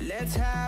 Let's have